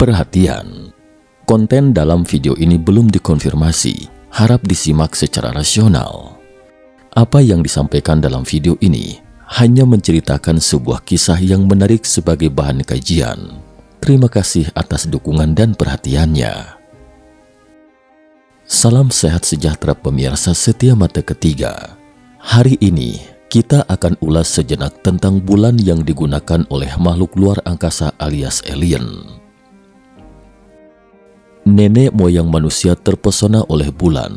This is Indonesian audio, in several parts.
Perhatian, konten dalam video ini belum dikonfirmasi, harap disimak secara rasional. Apa yang disampaikan dalam video ini hanya menceritakan sebuah kisah yang menarik sebagai bahan kajian. Terima kasih atas dukungan dan perhatiannya. Salam sehat sejahtera pemirsa setia mata ketiga. Hari ini kita akan ulas sejenak tentang bulan yang digunakan oleh makhluk luar angkasa alias alien. Nenek moyang manusia terpesona oleh bulan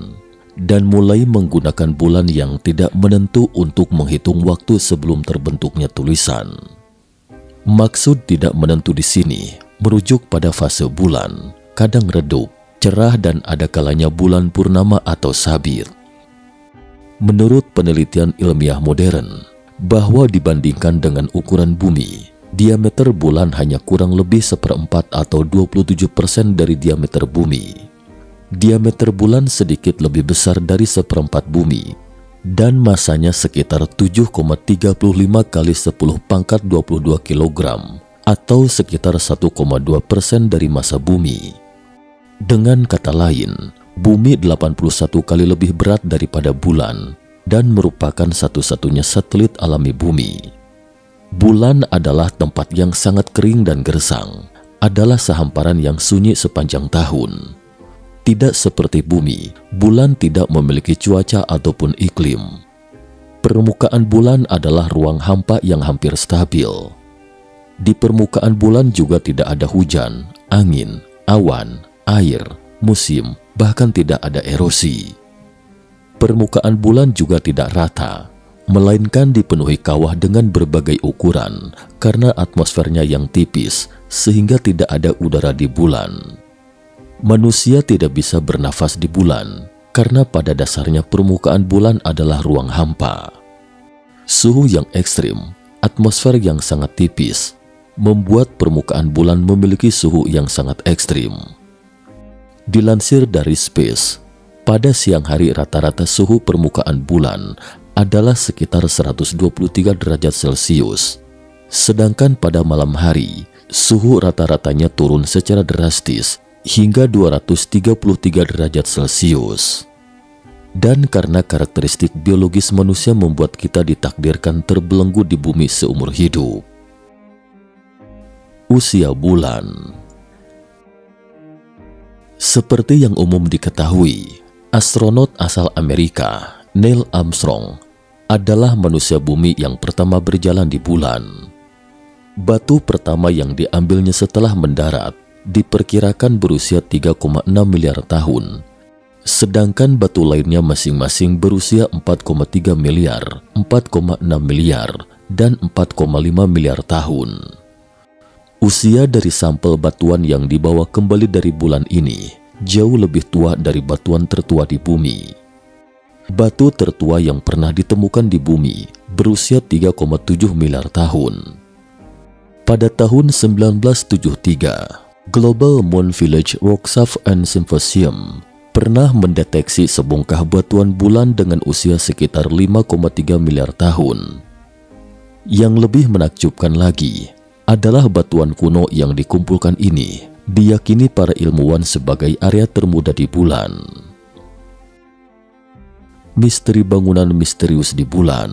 dan mulai menggunakan bulan yang tidak menentu untuk menghitung waktu sebelum terbentuknya tulisan. Maksud tidak menentu di sini merujuk pada fase bulan, kadang redup, cerah dan ada kalanya bulan purnama atau sabit. Menurut penelitian ilmiah modern, bahwa dibandingkan dengan ukuran bumi, diameter bulan hanya kurang lebih seperempat atau 27% dari diameter bumi. Diameter bulan sedikit lebih besar dari seperempat bumi, dan massanya sekitar 7,35 kali 10 pangkat 22 kg, atau sekitar 1,2% dari massa bumi. Dengan kata lain, bumi 81 kali lebih berat daripada bulan, dan merupakan satu-satunya satelit alami bumi. Bulan adalah tempat yang sangat kering dan gersang, adalah sehamparan yang sunyi sepanjang tahun. Tidak seperti bumi, bulan tidak memiliki cuaca ataupun iklim. Permukaan bulan adalah ruang hampa yang hampir stabil. Di permukaan bulan juga tidak ada hujan, angin, awan, air, musim, bahkan tidak ada erosi. Permukaan bulan juga tidak rata, melainkan dipenuhi kawah dengan berbagai ukuran karena atmosfernya yang tipis sehingga tidak ada udara di bulan. Manusia tidak bisa bernafas di bulan karena pada dasarnya permukaan bulan adalah ruang hampa. Suhu yang ekstrim, atmosfer yang sangat tipis, membuat permukaan bulan memiliki suhu yang sangat ekstrim. Dilansir dari Space, pada siang hari rata-rata suhu permukaan bulan adalah sekitar 123 derajat Celcius. Sedangkan pada malam hari, suhu rata-ratanya turun secara drastis hingga 233 derajat Celcius. Dan karena karakteristik biologis manusia membuat kita ditakdirkan terbelenggu di bumi seumur hidup. Usia bulan. Seperti yang umum diketahui, astronot asal Amerika Neil Armstrong adalah manusia bumi yang pertama berjalan di bulan. Batu pertama yang diambilnya setelah mendarat diperkirakan berusia 3,6 miliar tahun, sedangkan batu lainnya masing-masing berusia 4,3 miliar, 4,6 miliar, dan 4,5 miliar tahun. Usia dari sampel batuan yang dibawa kembali dari bulan ini jauh lebih tua dari batuan tertua di bumi. Batu tertua yang pernah ditemukan di bumi berusia 3,7 miliar tahun. Pada tahun 1973, Global Moon Village Workshop and Symposium pernah mendeteksi sebongkah batuan bulan dengan usia sekitar 5,3 miliar tahun. Yang lebih menakjubkan lagi adalah batuan kuno yang dikumpulkan ini diyakini para ilmuwan sebagai area termuda di bulan. Misteri bangunan misterius di bulan.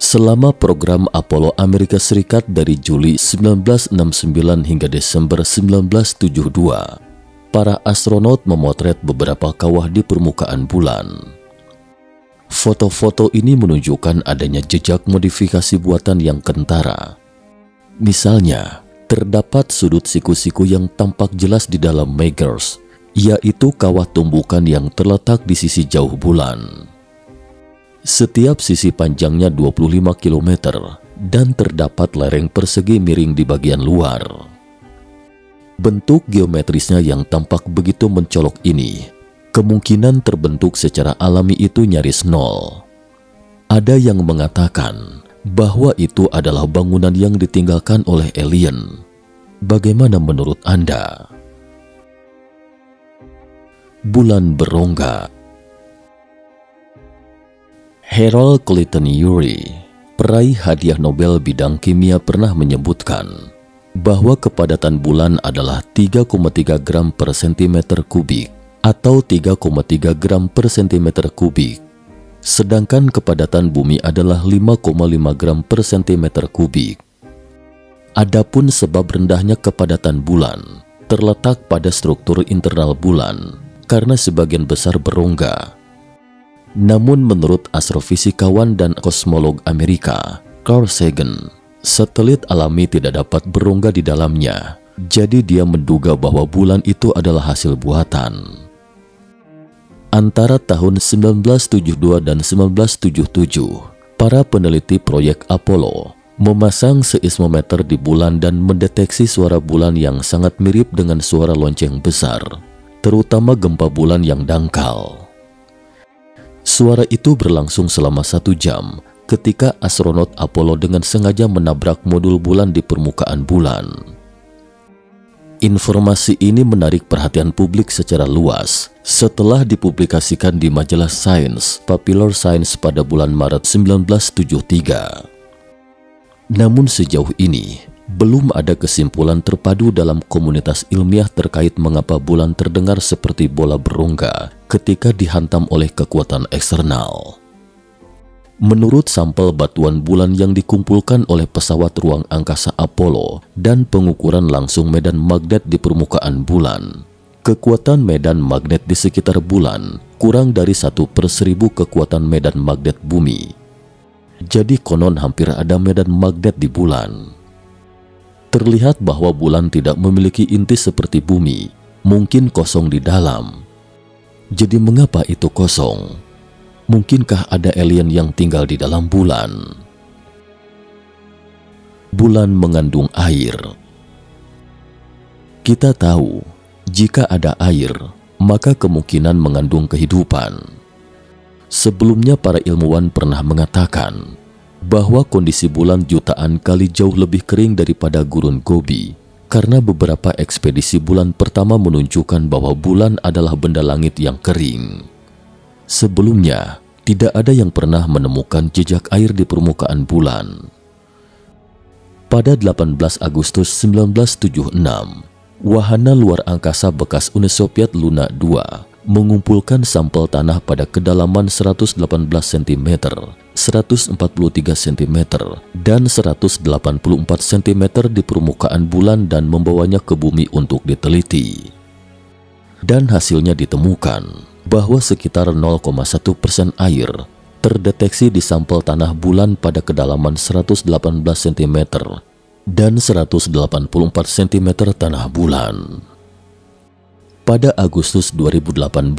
Selama program Apollo Amerika Serikat dari Juli 1969 hingga Desember 1972, para astronot memotret beberapa kawah di permukaan bulan. Foto-foto ini menunjukkan adanya jejak modifikasi buatan yang kentara. Misalnya, terdapat sudut siku-siku yang tampak jelas di dalam Meggers, yaitu kawah tumbukan yang terletak di sisi jauh bulan. Setiap sisi panjangnya 25 km dan terdapat lereng persegi miring di bagian luar. Bentuk geometrisnya yang tampak begitu mencolok ini, kemungkinan terbentuk secara alami itu nyaris nol. Ada yang mengatakan bahwa itu adalah bangunan yang ditinggalkan oleh alien. Bagaimana menurut Anda? Bulan berongga. Harold Clayton Urey, peraih hadiah Nobel bidang kimia, pernah menyebutkan bahwa kepadatan bulan adalah 3,3 gram per sentimeter kubik atau 3,3 gram per sentimeter kubik, sedangkan kepadatan bumi adalah 5,5 gram per sentimeter kubik. Adapun sebab rendahnya kepadatan bulan terletak pada struktur internal bulan karena sebagian besar berongga. Namun menurut astrofisikawan dan kosmolog Amerika, Carl Sagan, satelit alami tidak dapat berongga di dalamnya, jadi dia menduga bahwa bulan itu adalah hasil buatan. Antara tahun 1972 dan 1977, para peneliti proyek Apollo memasang seismometer di bulan dan mendeteksi suara bulan yang sangat mirip dengan suara lonceng besar, terutama gempa bulan yang dangkal. Suara itu berlangsung selama 1 jam ketika astronot Apollo dengan sengaja menabrak modul bulan di permukaan bulan. Informasi ini menarik perhatian publik secara luas setelah dipublikasikan di majalah Science Popular Science pada bulan Maret 1973. Namun sejauh ini, belum ada kesimpulan terpadu dalam komunitas ilmiah terkait mengapa bulan terdengar seperti bola berongga ketika dihantam oleh kekuatan eksternal. Menurut sampel batuan bulan yang dikumpulkan oleh pesawat ruang angkasa Apollo dan pengukuran langsung medan magnet di permukaan bulan, kekuatan medan magnet di sekitar bulan kurang dari 1/1000 kekuatan medan magnet bumi. Jadi konon hampir ada medan magnet di bulan. Terlihat bahwa bulan tidak memiliki inti seperti bumi, mungkin kosong di dalam. Jadi mengapa itu kosong? Mungkinkah ada alien yang tinggal di dalam bulan? Bulan mengandung air. Kita tahu, jika ada air, maka kemungkinan mengandung kehidupan. Sebelumnya para ilmuwan pernah mengatakan bahwa kondisi bulan jutaan kali jauh lebih kering daripada gurun Gobi, karena beberapa ekspedisi bulan pertama menunjukkan bahwa bulan adalah benda langit yang kering. Sebelumnya, tidak ada yang pernah menemukan jejak air di permukaan bulan. Pada 18 Agustus 1976, wahana luar angkasa bekas Uni Soviet Luna 2 mengumpulkan sampel tanah pada kedalaman 118 cm, 143 cm, dan 184 cm di permukaan bulan dan membawanya ke bumi untuk diteliti. Dan hasilnya ditemukan bahwa sekitar 0,1% air terdeteksi di sampel tanah bulan pada kedalaman 118 cm dan 184 cm tanah bulan. Pada Agustus 2018,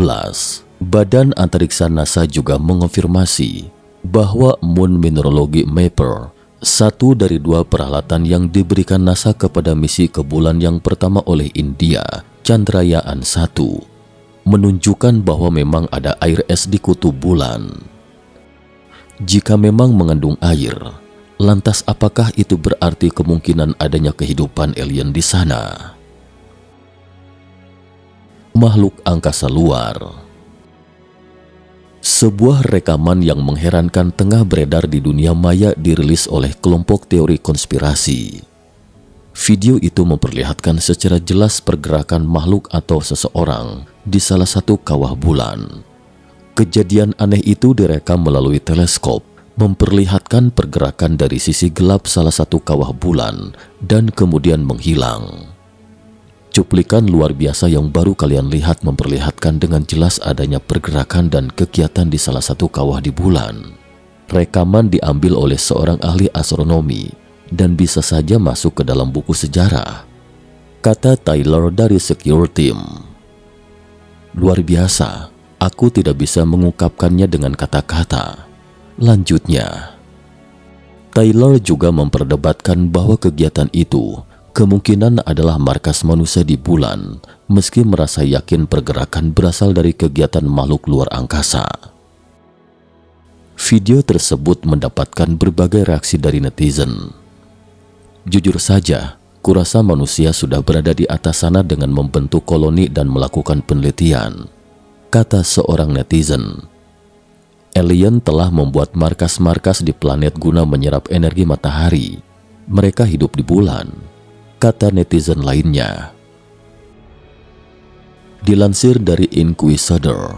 Badan Antariksa NASA juga mengonfirmasi bahwa Moon Mineralogy Mapper, satu dari 2 peralatan yang diberikan NASA kepada misi ke bulan yang pertama oleh India, Chandrayaan-1, menunjukkan bahwa memang ada air es di kutub bulan. Jika memang mengandung air, lantas apakah itu berarti kemungkinan adanya kehidupan alien di sana? Makhluk angkasa luar. Sebuah rekaman yang mengherankan tengah beredar di dunia maya dirilis oleh kelompok teori konspirasi. Video itu memperlihatkan secara jelas pergerakan makhluk atau seseorang di salah satu kawah bulan. Kejadian aneh itu direkam melalui teleskop, memperlihatkan pergerakan dari sisi gelap salah satu kawah bulan dan kemudian menghilang. Cuplikan luar biasa yang baru kalian lihat memperlihatkan dengan jelas adanya pergerakan dan kegiatan di salah satu kawah di bulan. Rekaman diambil oleh seorang ahli astronomi dan bisa saja masuk ke dalam buku sejarah, kata Tyler dari Secure Team. Luar biasa, aku tidak bisa mengungkapkannya dengan kata-kata. Lanjutnya, Tyler juga memperdebatkan bahwa kegiatan itu kemungkinan adalah markas manusia di bulan, meski merasa yakin pergerakan berasal dari kegiatan makhluk luar angkasa. Video tersebut mendapatkan berbagai reaksi dari netizen. Jujur saja, kurasa manusia sudah berada di atas sana dengan membentuk koloni dan melakukan penelitian, kata seorang netizen. Alien telah membuat markas-markas di planet guna menyerap energi matahari. Mereka hidup di bulan. kata netizen lainnya. Dilansir dari Inquisador,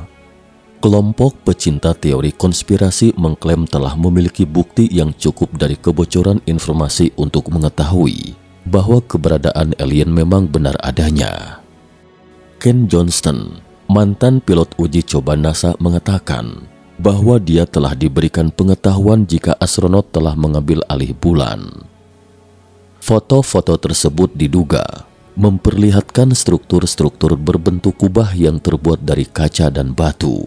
kelompok pecinta teori konspirasi mengklaim telah memiliki bukti yang cukup dari kebocoran informasi untuk mengetahui bahwa keberadaan alien memang benar adanya. Ken Johnston, mantan pilot uji coba NASA, mengatakan bahwa dia telah diberikan pengetahuan jika astronot telah mengambil alih bulan. Foto-foto tersebut diduga memperlihatkan struktur-struktur berbentuk kubah yang terbuat dari kaca dan batu.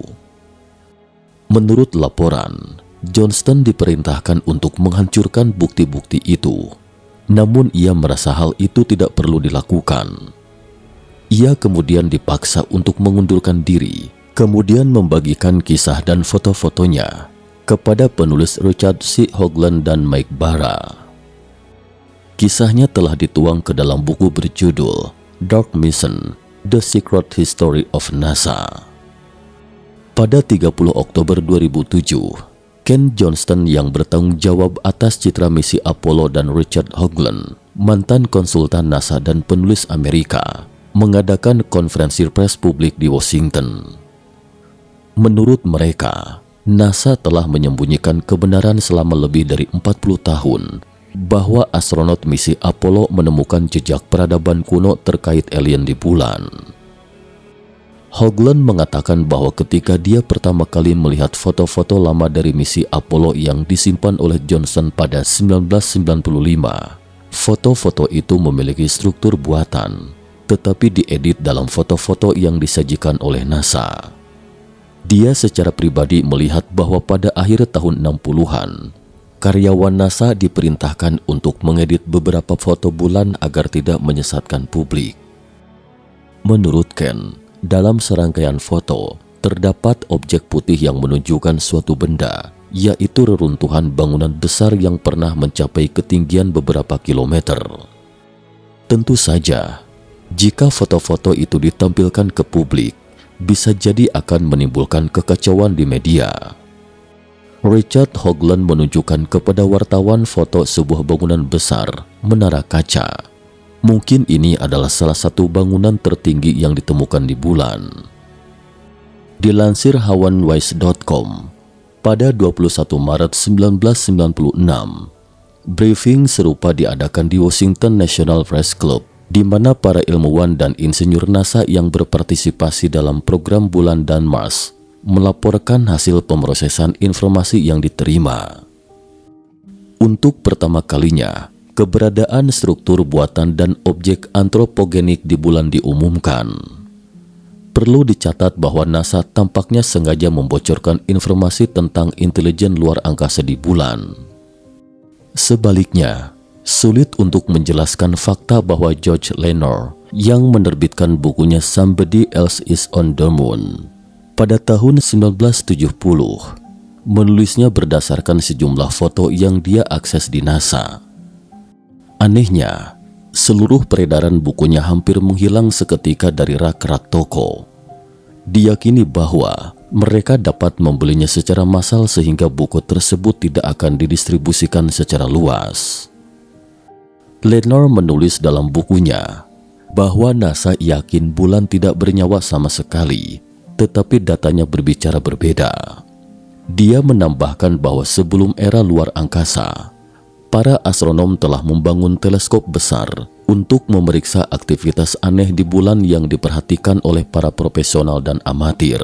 Menurut laporan, Johnston diperintahkan untuk menghancurkan bukti-bukti itu. Namun ia merasa hal itu tidak perlu dilakukan. Ia kemudian dipaksa untuk mengundurkan diri, kemudian membagikan kisah dan foto-fotonya kepada penulis Richard C. Hoagland dan Mike Barra. Kisahnya telah dituang ke dalam buku berjudul Dark Mission: The Secret History of NASA. Pada 30 Oktober 2007, Ken Johnston yang bertanggung jawab atas citra misi Apollo dan Richard Hoagland, mantan konsultan NASA dan penulis Amerika, mengadakan konferensi pers publik di Washington. Menurut mereka, NASA telah menyembunyikan kebenaran selama lebih dari 40 tahun bahwa astronot misi Apollo menemukan jejak peradaban kuno terkait alien di bulan. Hoagland mengatakan bahwa ketika dia pertama kali melihat foto-foto lama dari misi Apollo yang disimpan oleh Johnson pada 1995, foto-foto itu memiliki struktur buatan, tetapi diedit dalam foto-foto yang disajikan oleh NASA. Dia secara pribadi melihat bahwa pada akhir tahun 60-an, karyawan NASA diperintahkan untuk mengedit beberapa foto bulan agar tidak menyesatkan publik. Menurut Ken, dalam serangkaian foto, terdapat objek putih yang menunjukkan suatu benda, yaitu reruntuhan bangunan besar yang pernah mencapai ketinggian beberapa kilometer. Tentu saja, jika foto-foto itu ditampilkan ke publik, bisa jadi akan menimbulkan kekacauan di media. Richard Hoagland menunjukkan kepada wartawan foto sebuah bangunan besar, menara kaca. Mungkin ini adalah salah satu bangunan tertinggi yang ditemukan di bulan. Dilansir HawanWise.com, pada 21 Maret 1996, briefing serupa diadakan di Washington National Press Club, di mana para ilmuwan dan insinyur NASA yang berpartisipasi dalam program Bulan dan Mars melaporkan hasil pemrosesan informasi yang diterima. Untuk pertama kalinya, keberadaan struktur buatan dan objek antropogenik di bulan diumumkan. Perlu dicatat bahwa NASA tampaknya sengaja membocorkan informasi tentang intelijen luar angkasa di bulan. Sebaliknya, sulit untuk menjelaskan fakta bahwa George Leonor yang menerbitkan bukunya Somebody Else Is On The Moon pada tahun 1970 menulisnya berdasarkan sejumlah foto yang dia akses di NASA. Anehnya, seluruh peredaran bukunya hampir menghilang seketika dari rak-rak toko. Diyakini bahwa mereka dapat membelinya secara massal sehingga buku tersebut tidak akan didistribusikan secara luas. Leonor menulis dalam bukunya bahwa NASA yakin bulan tidak bernyawa sama sekali, tetapi datanya berbicara berbeda. Dia menambahkan bahwa sebelum era luar angkasa, para astronom telah membangun teleskop besar untuk memeriksa aktivitas aneh di bulan yang diperhatikan oleh para profesional dan amatir.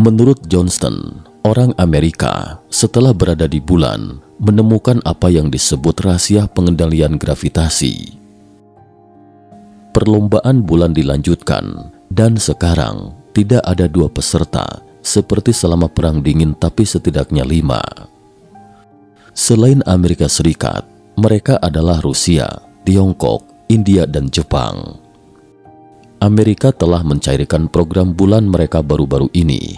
Menurut Johnston, orang Amerika setelah berada di bulan menemukan apa yang disebut rahasia pengendalian gravitasi. Perlombaan bulan dilanjutkan dan sekarang tidak ada 2 peserta seperti selama Perang Dingin, tapi setidaknya 5. Selain Amerika Serikat, mereka adalah Rusia, Tiongkok, India, dan Jepang. Amerika telah mencairkan program bulan mereka baru-baru ini.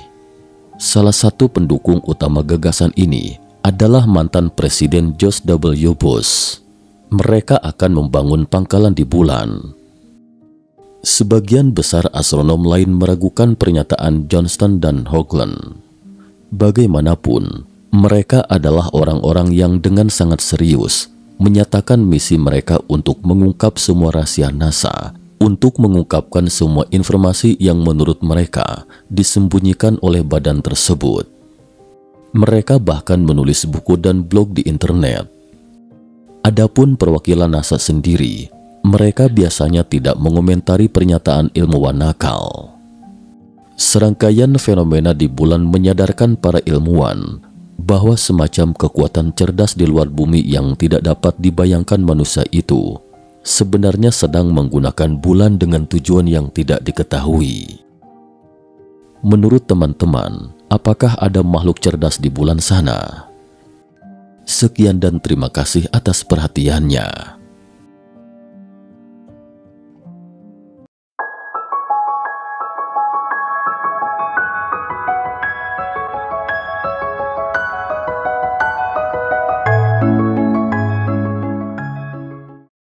Salah satu pendukung utama gagasan ini adalah mantan Presiden George W. Bush. Mereka akan membangun pangkalan di bulan. Sebagian besar astronom lain meragukan pernyataan Johnston dan Hoagland. Bagaimanapun, mereka adalah orang-orang yang dengan sangat serius menyatakan misi mereka untuk mengungkap semua rahasia NASA, untuk mengungkapkan semua informasi yang menurut mereka disembunyikan oleh badan tersebut. Mereka bahkan menulis buku dan blog di internet. Adapun perwakilan NASA sendiri, mereka biasanya tidak mengomentari pernyataan ilmuwan nakal. Serangkaian fenomena di bulan menyadarkan para ilmuwan bahwa semacam kekuatan cerdas di luar bumi yang tidak dapat dibayangkan manusia itu sebenarnya sedang menggunakan bulan dengan tujuan yang tidak diketahui. Menurut teman-teman, apakah ada makhluk cerdas di bulan sana? Sekian dan terima kasih atas perhatiannya.